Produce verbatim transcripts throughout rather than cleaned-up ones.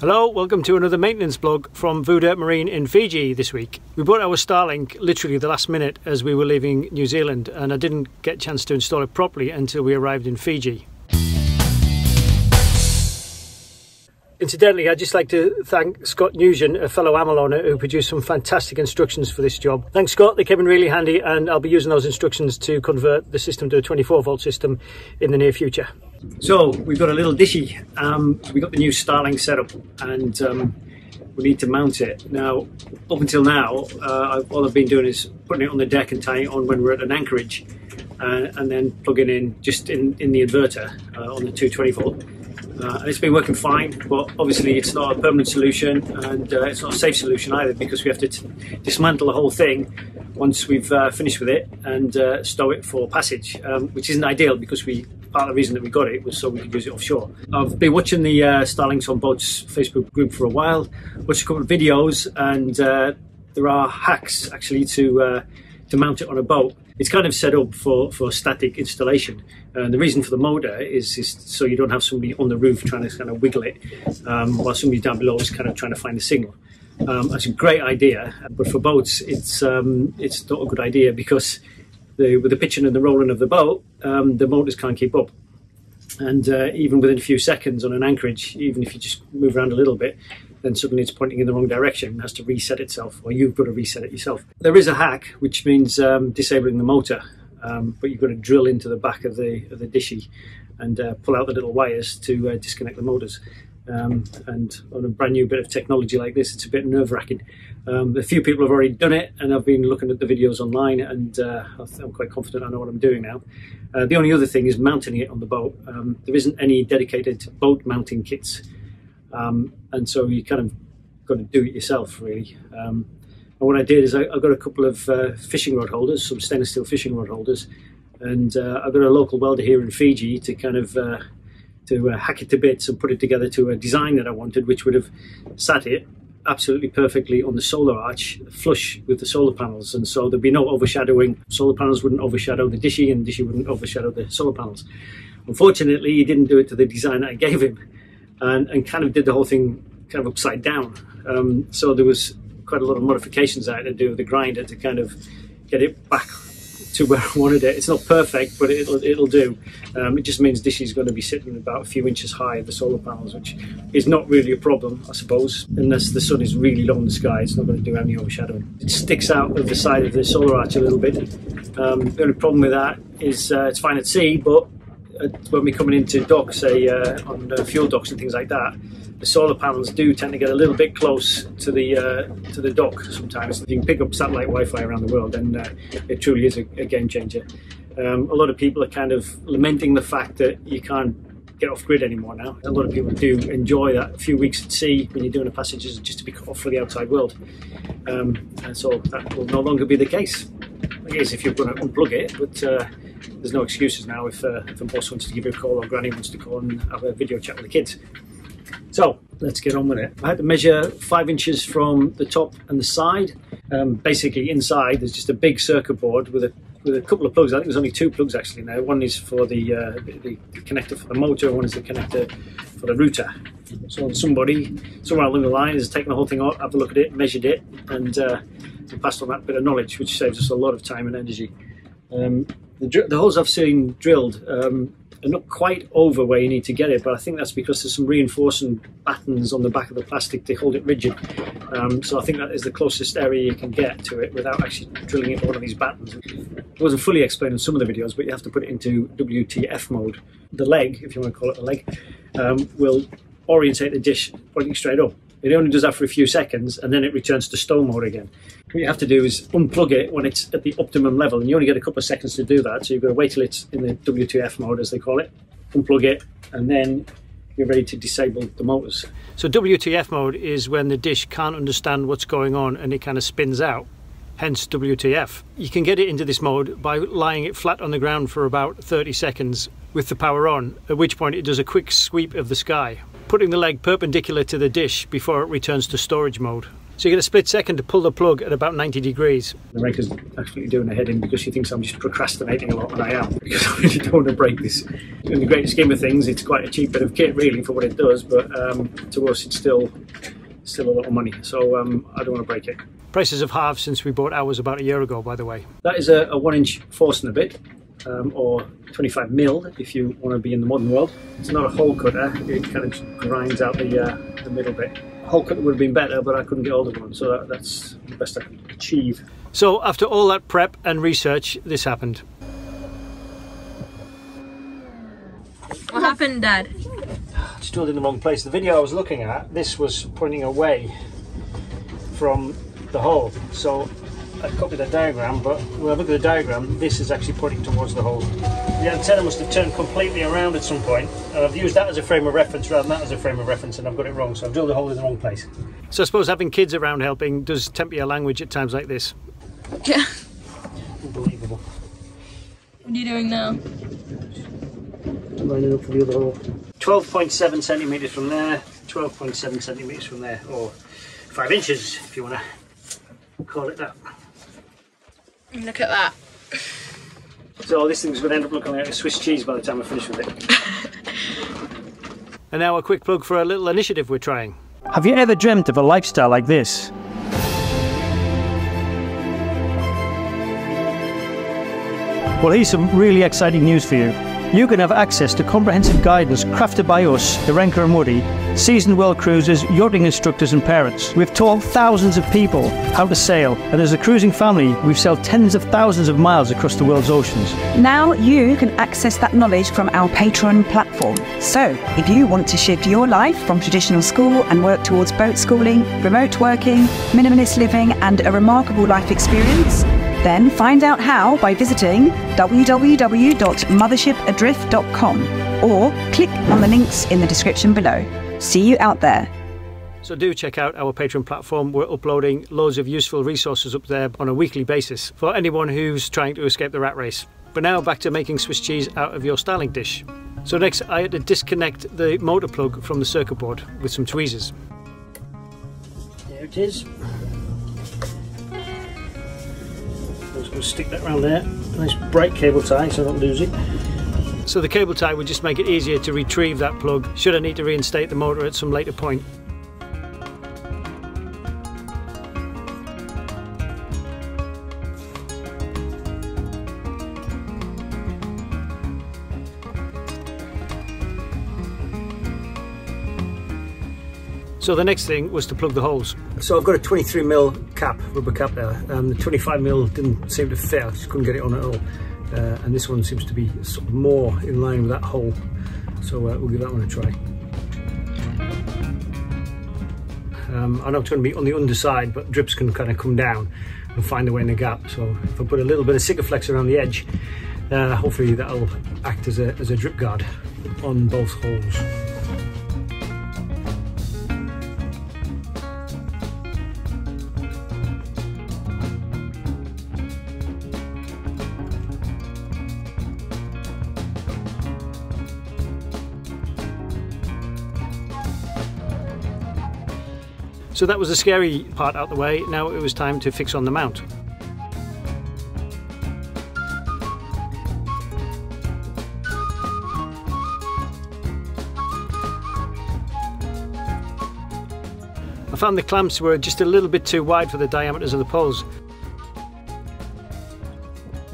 Hello, welcome to another maintenance blog from Voodert Marine in Fiji this week. We bought our Starlink literally the last minute as we were leaving New Zealand, and I didn't get a chance to install it properly until we arrived in Fiji. Incidentally, I'd just like to thank Scott Nugent, a fellow Amel owner, who produced some fantastic instructions for this job. Thanks, Scott. They came in really handy, and I'll be using those instructions to convert the system to a twenty-four volt system in the near future. So we've got a little dishy. Um, we've got the new Starlink setup, and um, we need to mount it. Now, up until now, uh, I've, all I've been doing is putting it on the deck and tying it on when we're at an anchorage, uh, and then plugging in just in, in the inverter uh, on the two twenty volt. Uh, and it's been working fine, but obviously it's not a permanent solution, and uh, it's not a safe solution either, because we have to t dismantle the whole thing once we've uh, finished with it and uh, stow it for passage, um, which isn't ideal, because we part of the reason that we got it was so we could use it offshore. I've been watching the uh, Starlinks on Boats Facebook group for a while, watched a couple of videos, and uh, there are hacks actually to uh, to mount it on a boat. It's kind of set up for, for static installation. And the reason for the motor is, is so you don't have somebody on the roof trying to kind of wiggle it um, while somebody down below is kind of trying to find the signal. Um, that's a great idea, but for boats, it's, um, it's not a good idea, because the, with the pitching and the rolling of the boat, um, the motors can't keep up. And uh, even within a few seconds on an anchorage, even if you just move around a little bit, then suddenly it's pointing in the wrong direction and has to reset itself, or you've got to reset it yourself. There is a hack, which means um, disabling the motor, um, but you've got to drill into the back of the, of the dishy and uh, pull out the little wires to uh, disconnect the motors. Um, and on a brand new bit of technology like this, it's a bit nerve-wracking. Um, a few people have already done it, and I've been looking at the videos online, and uh, I'm quite confident I know what I'm doing now. Uh, the only other thing is mounting it on the boat. Um, there isn't any dedicated boat mounting kits, um, and so you kind of got to do it yourself, really. Um, and what I did is I, I got a couple of uh, fishing rod holders, some stainless steel fishing rod holders, and uh, I've got a local welder here in Fiji to kind of uh, to uh, hack it to bits and put it together to a design that I wanted, which would have sat it absolutely perfectly on the solar arch, flush with the solar panels, and so there'd be no overshadowing. Solar panels wouldn't overshadow the dishy, and the dishy wouldn't overshadow the solar panels. Unfortunately, he didn't do it to the design that I gave him, and, and kind of did the whole thing kind of upside down. Um, so there was quite a lot of modifications I had to do with the grinder to kind of get it back to where I wanted it. It's not perfect, but it'll, it'll do. Um, it just means this is going to be sitting about a few inches high of the solar panels, which is not really a problem, I suppose, unless the sun is really low in the sky. It's not going to do any overshadowing. It sticks out of the side of the solar arch a little bit. Um, the only problem with that is uh, it's fine at sea, but when we're coming into docks, say uh, on uh, fuel docks and things like that, the solar panels do tend to get a little bit close to the uh, to the dock sometimes. If you can pick up satellite Wi-Fi around the world, then uh, it truly is a, a game changer. Um, a lot of people are kind of lamenting the fact that you can't get off grid anymore now. A lot of people do enjoy that few weeks at sea when you're doing the passages, just to be cut off from the outside world. Um, and so that will no longer be the case. It is if you're going to unplug it, but uh, there's no excuses now if, uh, if the boss wants to give you a call, or granny wants to call and have a video chat with the kids. So let's get on with it. I had to measure five inches from the top and the side. Um, basically inside there's just a big circuit board with a, with a couple of plugs. I think there's only two plugs actually now. One is for the, uh, the, the connector for the motor, one is the connector for the router. So somebody, somewhere along the line, has taken the whole thing up, have a look at it, measured it, and uh, passed on that bit of knowledge, which saves us a lot of time and energy. Um, the, the holes I've seen drilled um, are not quite over where you need to get it, but I think that's because there's some reinforcing battens on the back of the plastic to hold it rigid. Um, so I think that is the closest area you can get to it without actually drilling it with one of these battens. It wasn't fully explained in some of the videos, but you have to put it into W T F mode. The leg, if you want to call it a leg, um, will orientate the dish pointing straight up. It only does that for a few seconds, and then it returns to stow mode again. What you have to do is unplug it when it's at the optimum level, and you only get a couple of seconds to do that, so you've got to wait till it's in the W T F mode, as they call it, unplug it, and then you're ready to disable the motors. So W T F mode is when the dish can't understand what's going on and it kind of spins out, hence W T F. You can get it into this mode by lying it flat on the ground for about thirty seconds with the power on, at which point it does a quick sweep of the sky, putting the leg perpendicular to the dish before it returns to storage mode. So you get a split second to pull the plug at about ninety degrees. The raker's actually doing a head in because she thinks I'm just procrastinating a lot, and I am, because I really don't want to break this. In the great scheme of things, it's quite a cheap bit of kit really for what it does, but um, to us it's still still a lot of money, so um, I don't want to break it. Prices have halved since we bought ours about a year ago, by the way. That is a, a one inch Forstner bit, um, or twenty-five mil if you want to be in the modern world. It's not a hole cutter, it kind of grinds out the, uh, the middle bit. A hole cutter would have been better, but I couldn't get hold of one, so that, that's the best I could achieve. So after all that prep and research, this happened. What happened, Dad? Stood in the wrong place. The video I was looking at, this was pointing away from the hole, so I copied the diagram, but when I look at the diagram, this is actually pointing towards the hole. The antenna must have turned completely around at some point, and I've used that as a frame of reference rather than that as a frame of reference, and I've got it wrong, so I've drilled the hole in the wrong place. So I suppose having kids around helping does temper your language at times like this. Yeah. Unbelievable. What are you doing now? Lining up for the other hole. twelve point seven centimetres from there, twelve point seven centimetres from there, or five inches if you want to call it that. Look at that. So this thing's going to end up looking like a Swiss cheese by the time I finish with it. And now a quick plug for a little initiative we're trying. Have you ever dreamt of a lifestyle like this? Well, here's some really exciting news for you. You can have access to comprehensive guidance crafted by us, the Renker and Woody, seasoned world cruisers, yachting instructors and parents. We've taught thousands of people how to sail, and as a cruising family, we've sailed tens of thousands of miles across the world's oceans. Now you can access that knowledge from our Patreon platform. So, if you want to shift your life from traditional school and work towards boat schooling, remote working, minimalist living and a remarkable life experience, then find out how by visiting w w w dot mothership adrift dot com or click on the links in the description below. See you out there. So do check out our Patreon platform. We're uploading loads of useful resources up there on a weekly basis for anyone who's trying to escape the rat race. But now back to making Swiss cheese out of your Starlink dish. So next I had to disconnect the motor plug from the circuit board with some tweezers. There it is. I'm just going to stick that around there, nice bright cable tie so I don't lose it. So the cable tie would just make it easier to retrieve that plug should I need to reinstate the motor at some later point. So the next thing was to plug the holes. So I've got a twenty-three mil cap, rubber cap there. Um, the twenty-five mil didn't seem to fit, I just couldn't get it on at all. Uh, and this one seems to be sort of more in line with that hole. So uh, we'll give that one a try. Um, I know it's going to be on the underside, but drips can kind of come down and find a way in the gap. So if I put a little bit of Sikaflex around the edge, uh, hopefully that'll act as a, as a drip guard on both holes. So that was the scary part out the way, now it was time to fix on the mount. I found the clamps were just a little bit too wide for the diameters of the poles.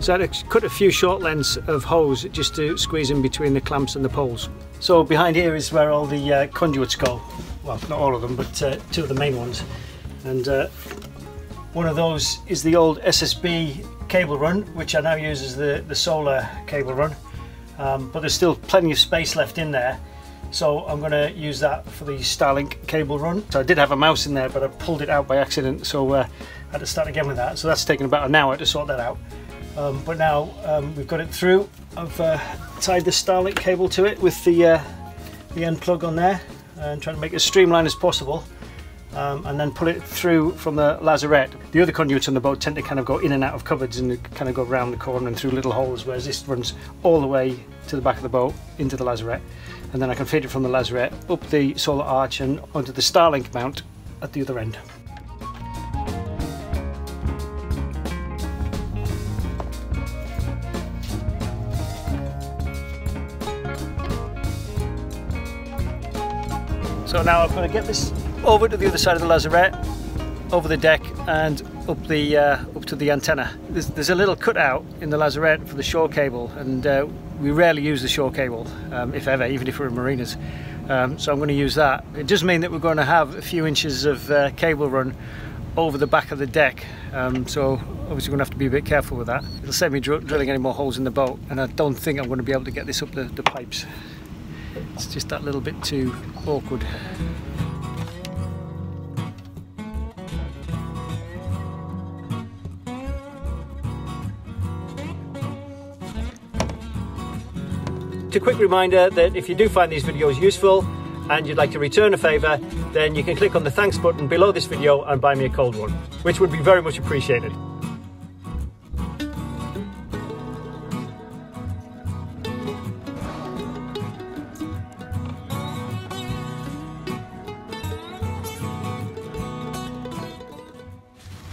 So I had to cut a few short lengths of hose just to squeeze in between the clamps and the poles. So behind here is where all the uh, conduits go. Well, not all of them, but uh, two of the main ones. And uh, one of those is the old S S B cable run, which I now use as the, the solar cable run. Um, but there's still plenty of space left in there. So I'm gonna use that for the Starlink cable run. So I did have a mouse in there, but I pulled it out by accident. So uh, I had to start again with that. So that's taken about an hour to sort that out. Um, but now um, we've got it through. I've uh, tied the Starlink cable to it with the, uh, the end plug on there, and trying to make it as streamlined as possible, um, and then pull it through from the lazarette. The other conduits on the boat tend to kind of go in and out of cupboards and kind of go round the corner and through little holes, whereas this runs all the way to the back of the boat into the lazarette, and then I can feed it from the lazarette up the solar arch and onto the Starlink mount at the other end. So now I'm going to get this over to the other side of the lazarette, over the deck and up the uh, up to the antenna. There's, there's a little cutout in the lazarette for the shore cable, and uh, we rarely use the shore cable, um, if ever, even if we're in marinas. Um, so I'm going to use that. It does mean that we're going to have a few inches of uh, cable run over the back of the deck, um, so obviously we're going to have to be a bit careful with that. It'll save me dr drilling any more holes in the boat, and I don't think I'm going to be able to get this up the, the pipes. It's just that little bit too awkward. A quick reminder that if you do find these videos useful and you'd like to return a favour, then you can click on the thanks button below this video and buy me a cold one, which would be very much appreciated.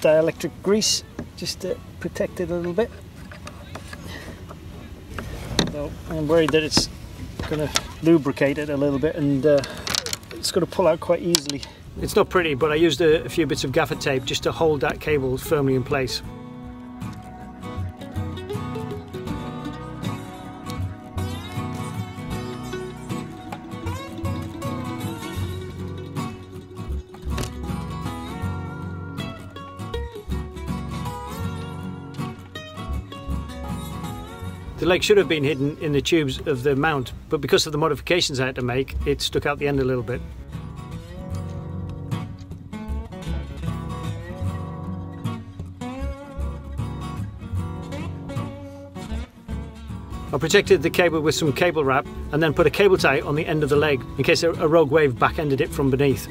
Dielectric grease just to protect it a little bit. So I'm worried that it's going to lubricate it a little bit, and uh, it's going to pull out quite easily. It's not pretty, but I used a, a few bits of gaffer tape just to hold that cable firmly in place. The leg should have been hidden in the tubes of the mount, but because of the modifications I had to make, it stuck out the end a little bit. I protected the cable with some cable wrap and then put a cable tie on the end of the leg in case a rogue wave back-ended it from beneath.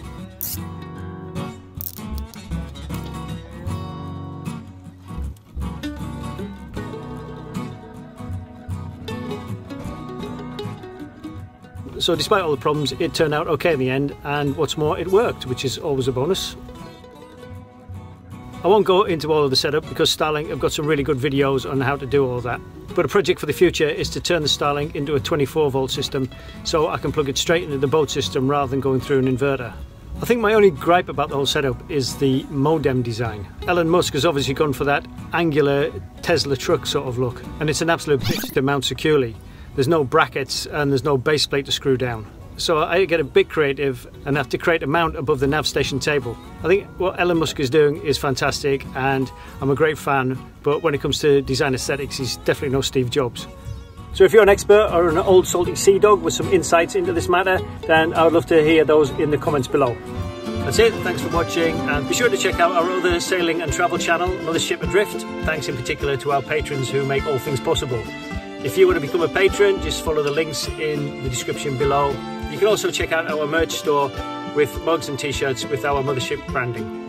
So despite all the problems, it turned out okay in the end, and what's more, it worked, which is always a bonus. I won't go into all of the setup because Starlink have got some really good videos on how to do all that. But a project for the future is to turn the Starlink into a twenty-four volt system, so I can plug it straight into the boat system rather than going through an inverter. I think my only gripe about the whole setup is the modem design. Elon Musk has obviously gone for that angular Tesla truck sort of look, and it's an absolute bitch to mount securely. There's no brackets and there's no base plate to screw down. So I get a bit creative and have to create a mount above the nav station table. I think what Elon Musk is doing is fantastic, and I'm a great fan, but when it comes to design aesthetics, he's definitely no Steve Jobs. So if you're an expert or an old salty sea dog with some insights into this matter, then I would love to hear those in the comments below. That's it, thanks for watching, and be sure to check out our other sailing and travel channel, Mothership Adrift. Thanks in particular to our patrons who make all things possible. If you want to become a patron, just follow the links in the description below. You can also check out our merch store with mugs and t-shirts with our Mothership branding.